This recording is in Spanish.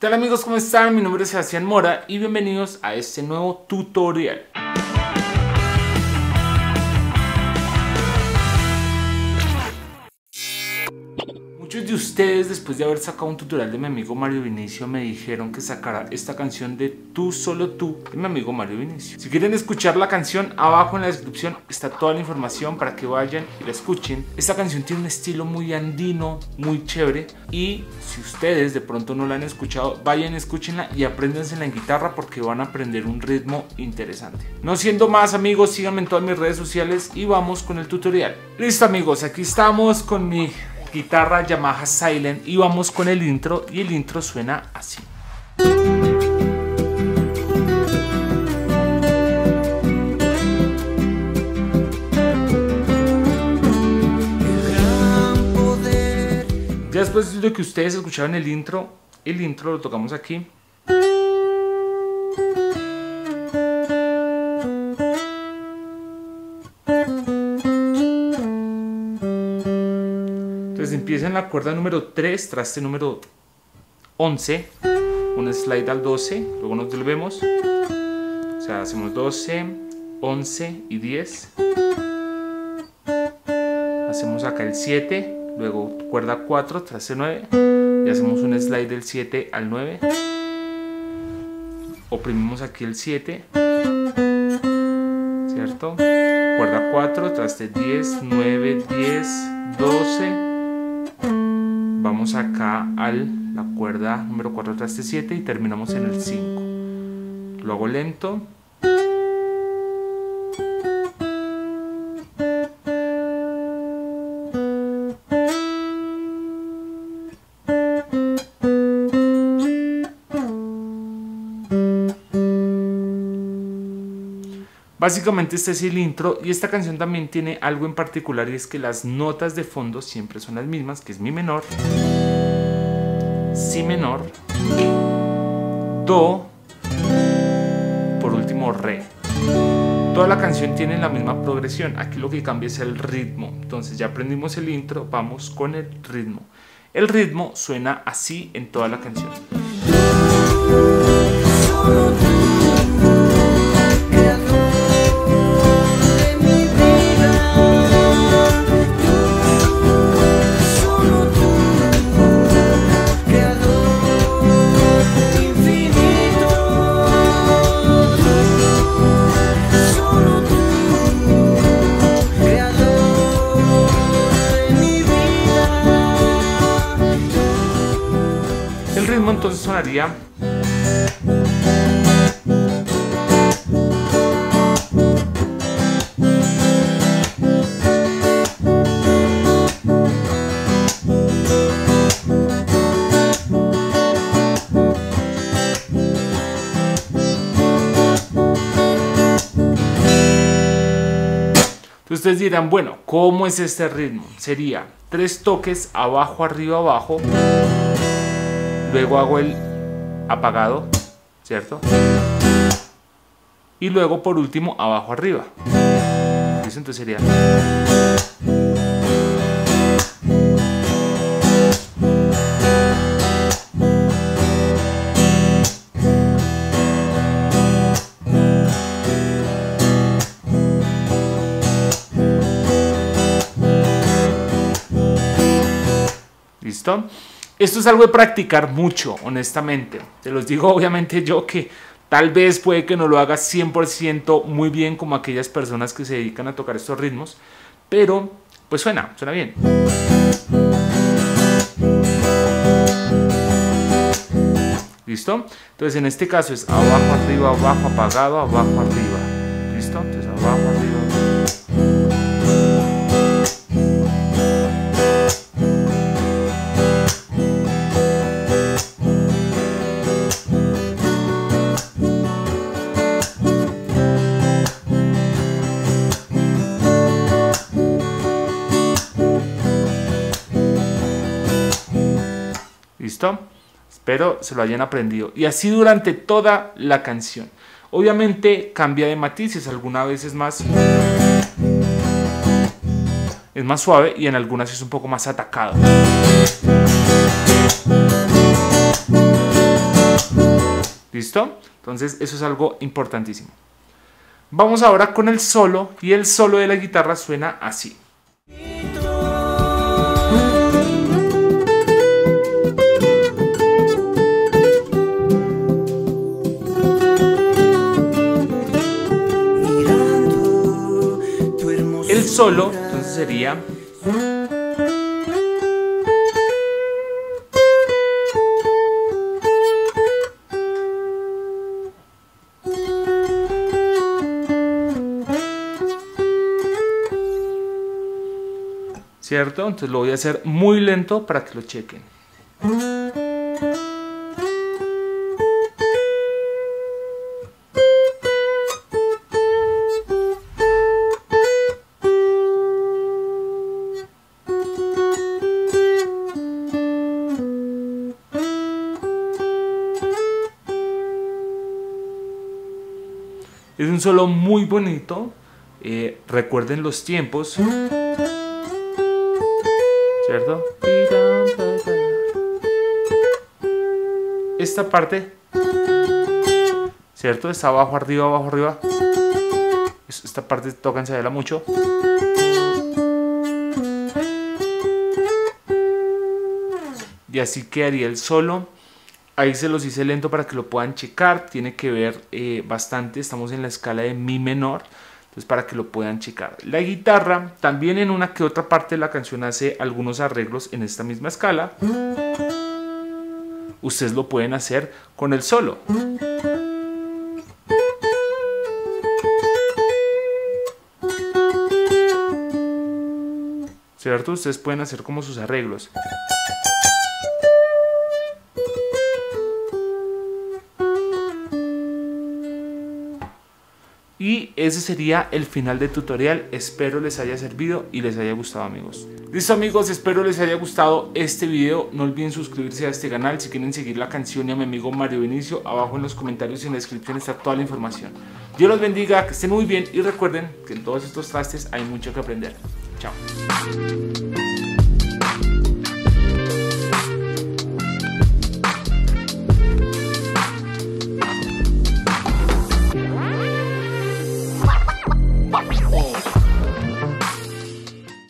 ¿Qué tal amigos? ¿Cómo están? Mi nombre es Sebastián Mora y bienvenidos a este nuevo tutorial. Muchos de ustedes, después de haber sacado un tutorial de mi amigo Mario Vinicio, me dijeron que sacara esta canción de Tú, Solo Tú, de mi amigo Mario Vinicio. Si quieren escuchar la canción, abajo en la descripción está toda la información para que vayan y la escuchen. Esta canción tiene un estilo muy andino, muy chévere, y si ustedes de pronto no la han escuchado, vayan, escúchenla y apréndansela en guitarra porque van a aprender un ritmo interesante. No siendo más amigos, síganme en todas mis redes sociales y vamos con el tutorial. Listo amigos, aquí estamos con mi guitarra Yamaha Silent y vamos con el intro, y el intro suena así. Ya después de lo que ustedes escucharon el intro lo tocamos aquí. Empieza en la cuerda número 3, traste número 11, un slide al 12, luego nos volvemos, o sea, hacemos 12, 11 y 10, hacemos acá el 7, luego cuerda 4, traste 9, y hacemos un slide del 7 al 9, oprimimos aquí el 7, ¿cierto? Cuerda 4, traste 10, 9, 10, 12, vamos acá a la cuerda número 4 traste 7 y terminamos en el 5. Lo hago lento. Básicamente este es el intro, y esta canción también tiene algo en particular, y es que las notas de fondo siempre son las mismas, que es mi menor, si menor, do, por último re. Toda la canción tiene la misma progresión, aquí lo que cambia es el ritmo. Entonces ya aprendimos el intro, vamos con el ritmo. El ritmo suena así en toda la canción. Entonces sonaría entonces ustedes dirán, bueno, ¿cómo es este ritmo? Sería tres toques abajo, arriba, abajo. Luego hago el apagado, ¿cierto? Y luego por último abajo arriba. ¿Listo? Entonces sería. ¿Listo? Esto es algo de practicar mucho, honestamente. Te los digo obviamente yo, que tal vez puede que no lo haga 100% muy bien como aquellas personas que se dedican a tocar estos ritmos, pero pues suena bien. ¿Listo? Entonces en este caso es abajo, arriba, abajo, apagado, abajo, arriba. ¿Listo? Entonces abajo, arriba. ¿Listo? Espero se lo hayan aprendido. Y así durante toda la canción. Obviamente cambia de matices. Algunas veces es más suave, y en algunas es un poco más atacado. ¿Listo? Entonces eso es algo importantísimo. Vamos ahora con el solo, y el solo de la guitarra suena así. El solo entonces sería... ¿cierto? Entonces lo voy a hacer muy lento para que lo chequen. Es un solo muy bonito. Recuerden los tiempos. ¿Cierto? Esta parte, ¿cierto? Está abajo, arriba, abajo, arriba. Esta parte toca ensayarla mucho. Y así quedaría el solo. Ahí se los hice lento para que lo puedan checar. Tiene que ver bastante. Estamos en la escala de mi menor. Entonces, para que lo puedan checar. La guitarra también en una que otra parte de la canción hace algunos arreglos en esta misma escala. Ustedes lo pueden hacer con el solo. ¿Cierto? Ustedes pueden hacer como sus arreglos. Y ese sería el final del tutorial. Espero les haya servido y les haya gustado, amigos. Listo, amigos, espero les haya gustado este video. No olviden suscribirse a este canal. Si quieren seguir la canción y a mi amigo Mario Vinicio, abajo en los comentarios y en la descripción está toda la información. Dios los bendiga, que estén muy bien y recuerden que en todos estos trastes hay mucho que aprender. Chao.